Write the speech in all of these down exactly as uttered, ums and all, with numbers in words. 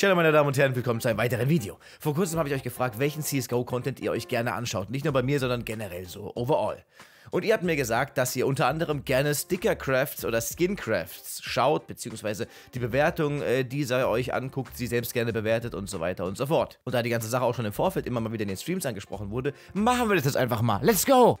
Ciao meine Damen und Herren, willkommen zu einem weiteren Video. Vor kurzem habe ich euch gefragt, welchen C S G O-Content ihr euch gerne anschaut. Nicht nur bei mir, sondern generell so, overall. Und ihr habt mir gesagt, dass ihr unter anderem gerne Stickercrafts oder Skincrafts schaut, beziehungsweise die Bewertung äh, dieser euch anguckt, sie selbst gerne bewertet und so weiter und so fort. Und da die ganze Sache auch schon im Vorfeld immer mal wieder in den Streams angesprochen wurde, machen wir das jetzt einfach mal. Let's go!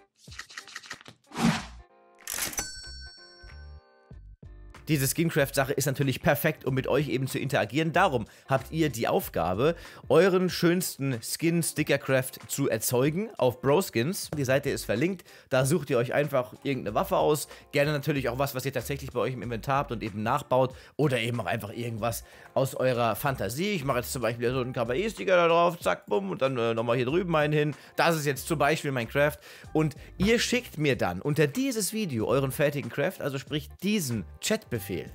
Diese Skincraft-Sache ist natürlich perfekt, um mit euch eben zu interagieren. Darum habt ihr die Aufgabe, euren schönsten Skin-Stickercraft zu erzeugen auf Broskins. Die Seite ist verlinkt, da sucht ihr euch einfach irgendeine Waffe aus. Gerne natürlich auch was, was ihr tatsächlich bei euch im Inventar habt und eben nachbaut. Oder eben auch einfach irgendwas aus eurer Fantasie. Ich mache jetzt zum Beispiel so einen K B E-Sticker da drauf, zack, bumm, und dann äh, nochmal hier drüben einen hin. Das ist jetzt zum Beispiel mein Craft. Und ihr schickt mir dann unter dieses Video euren fertigen Craft, also sprich diesen Chatbefehl. Befehl.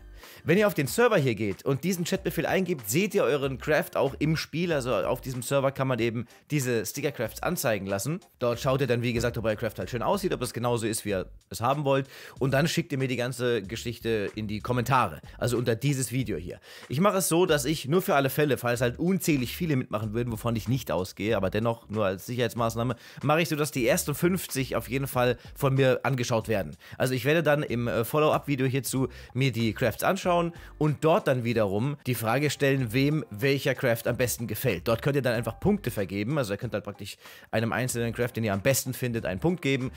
Wenn ihr auf den Server hier geht und diesen Chatbefehl eingibt, seht ihr euren Craft auch im Spiel. Also auf diesem Server kann man eben diese Stickercrafts anzeigen lassen. Dort schaut ihr dann, wie gesagt, ob euer Craft halt schön aussieht, ob das genauso ist, wie ihr es haben wollt. Und dann schickt ihr mir die ganze Geschichte in die Kommentare, also unter dieses Video hier. Ich mache es so, dass ich nur für alle Fälle, falls halt unzählig viele mitmachen würden, wovon ich nicht ausgehe, aber dennoch nur als Sicherheitsmaßnahme, mache ich so, dass die ersten fünfzig auf jeden Fall von mir angeschaut werden. Also ich werde dann im Follow-up-Video hierzu mir die Crafts anschauen. Anschauen und dort dann wiederum die Frage stellen, wem welcher Craft am besten gefällt. Dort könnt ihr dann einfach Punkte vergeben, also ihr könnt halt praktisch einem einzelnen Craft, den ihr am besten findet, einen Punkt geben.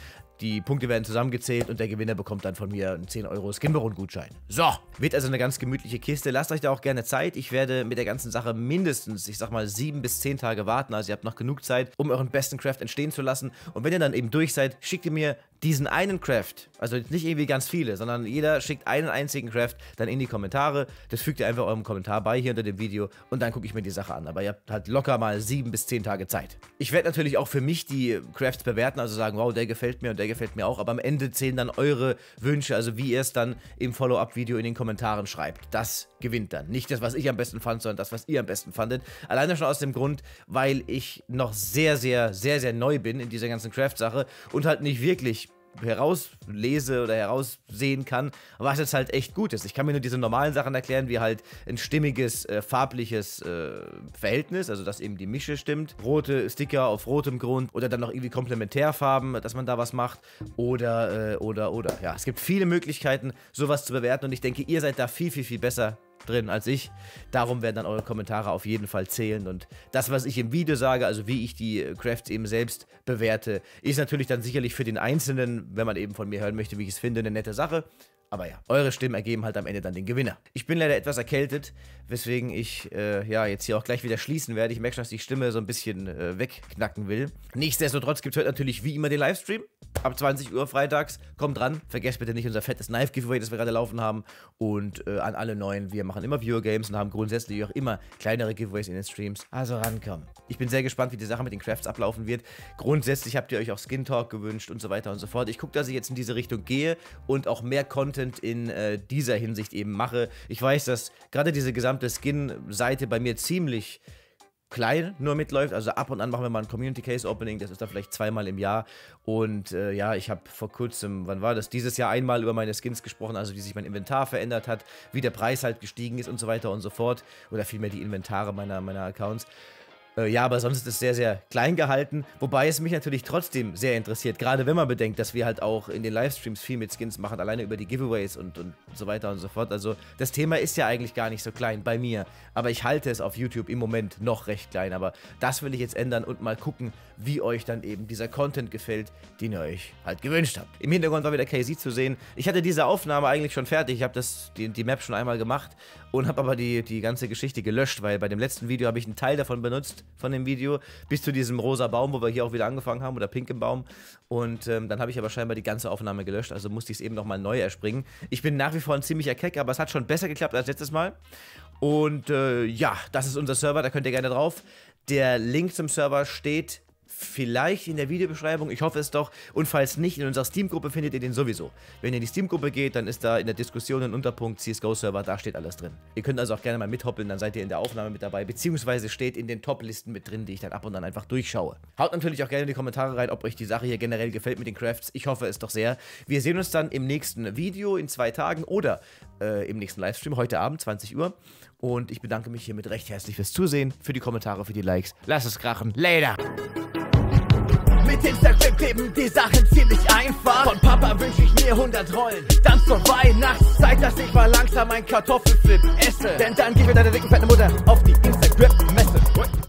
Die Punkte werden zusammengezählt und der Gewinner bekommt dann von mir einen zehn Euro Skinbaron-Gutschein. So, wird also eine ganz gemütliche Kiste. Lasst euch da auch gerne Zeit. Ich werde mit der ganzen Sache mindestens, ich sag mal, sieben bis zehn Tage warten. Also ihr habt noch genug Zeit, um euren besten Craft entstehen zu lassen. Und wenn ihr dann eben durch seid, schickt ihr mir diesen einen Craft. Also nicht irgendwie ganz viele, sondern jeder schickt einen einzigen Craft dann in die Kommentare. Das fügt ihr einfach eurem Kommentar bei hier unter dem Video und dann gucke ich mir die Sache an. Aber ihr habt halt locker mal sieben bis zehn Tage Zeit. Ich werde natürlich auch für mich die Crafts bewerten, also sagen, wow, der gefällt mir und der gefällt mir auch, aber am Ende zählen dann eure Wünsche, also wie ihr es dann im Follow-up-Video in den Kommentaren schreibt. Das gewinnt dann. Nicht das, was ich am besten fand, sondern das, was ihr am besten fandet. Alleine schon aus dem Grund, weil ich noch sehr, sehr, sehr, sehr neu bin in dieser ganzen Craft-Sache und halt nicht wirklich herauslese oder heraussehen kann, was jetzt halt echt gut ist. Ich kann mir nur diese normalen Sachen erklären, wie halt ein stimmiges, äh, farbliches äh, Verhältnis, also dass eben die Mische stimmt, rote Sticker auf rotem Grund oder dann noch irgendwie Komplementärfarben, dass man da was macht oder, äh, oder, oder. Ja, es gibt viele Möglichkeiten, sowas zu bewerten und ich denke, ihr seid da viel, viel, viel besser drin als ich. Darum werden dann eure Kommentare auf jeden Fall zählen und das, was ich im Video sage, also wie ich die Crafts eben selbst bewerte, ist natürlich dann sicherlich für den Einzelnen, wenn man eben von mir hören möchte, wie ich es finde, eine nette Sache. Aber ja, eure Stimmen ergeben halt am Ende dann den Gewinner. Ich bin leider etwas erkältet, weswegen ich äh, ja jetzt hier auch gleich wieder schließen werde. Ich merke schon, dass die Stimme so ein bisschen äh, wegknacken will. Nichtsdestotrotz gibt es heute natürlich wie immer den Livestream. Ab zwanzig Uhr freitags. Kommt dran. Vergesst bitte nicht unser fettes Knife-Giveaway, das wir gerade laufen haben. Und äh, an alle Neuen, wir machen immer Viewer-Games und haben grundsätzlich auch immer kleinere Giveaways in den Streams. Also rankommen. Ich bin sehr gespannt, wie die Sache mit den Crafts ablaufen wird. Grundsätzlich habt ihr euch auch Skin-Talk gewünscht und so weiter und so fort. Ich gucke, dass ich jetzt in diese Richtung gehe und auch mehr Content in äh, dieser Hinsicht eben mache. Ich weiß, dass gerade diese gesamte Skin-Seite bei mir ziemlich klein nur mitläuft, also ab und an machen wir mal ein Community Case Opening, das ist dann vielleicht zweimal im Jahr und äh, ja, ich habe vor kurzem, wann war das, dieses Jahr einmal über meine Skins gesprochen, also wie sich mein Inventar verändert hat, wie der Preis halt gestiegen ist und so weiter und so fort oder vielmehr die Inventare meiner, meiner Accounts. Ja, aber sonst ist es sehr, sehr klein gehalten, wobei es mich natürlich trotzdem sehr interessiert, gerade wenn man bedenkt, dass wir halt auch in den Livestreams viel mit Skins machen, alleine über die Giveaways und, und so weiter und so fort. Also das Thema ist ja eigentlich gar nicht so klein bei mir, aber ich halte es auf YouTube im Moment noch recht klein, aber das will ich jetzt ändern und mal gucken, wie euch dann eben dieser Content gefällt, den ihr euch halt gewünscht habt. Im Hintergrund war wieder Casey zu sehen. Ich hatte diese Aufnahme eigentlich schon fertig, ich habe das die, die Map schon einmal gemacht und habe aber die, die ganze Geschichte gelöscht, weil bei dem letzten Video habe ich einen Teil davon benutzt, von dem Video, bis zu diesem rosa Baum, wo wir hier auch wieder angefangen haben, oder pinkem Baum. Und ähm, dann habe ich aber scheinbar die ganze Aufnahme gelöscht, also musste ich es eben nochmal neu erspringen. Ich bin nach wie vor ein ziemlicher Keck, aber es hat schon besser geklappt als letztes Mal. Und äh, ja, das ist unser Server, da könnt ihr gerne drauf. Der Link zum Server steht vielleicht in der Videobeschreibung, ich hoffe es doch, und falls nicht, in unserer Steam-Gruppe findet ihr den sowieso. Wenn ihr in die Steam-Gruppe geht, dann ist da in der Diskussion ein Unterpunkt C S G O-Server, da steht alles drin. Ihr könnt also auch gerne mal mithoppeln, dann seid ihr in der Aufnahme mit dabei, beziehungsweise steht in den Top-Listen mit drin, die ich dann ab und an einfach durchschaue. Haut natürlich auch gerne in die Kommentare rein, ob euch die Sache hier generell gefällt mit den Crafts, ich hoffe es doch sehr. Wir sehen uns dann im nächsten Video in zwei Tagen oder äh, im nächsten Livestream, heute Abend, zwanzig Uhr. Und ich bedanke mich hiermit recht herzlich fürs Zusehen, für die Kommentare, für die Likes. Lasst es krachen. Later! Mit Instagram kleben die Sachen ziemlich einfach. Von Papa wünsche ich mir hundert Rollen. Dann zur Weihnachtszeit, dass ich mal langsam ein Kartoffelflip esse. Denn dann geh ich mit deiner dicken fetten Mutter auf die Instagram-Messe.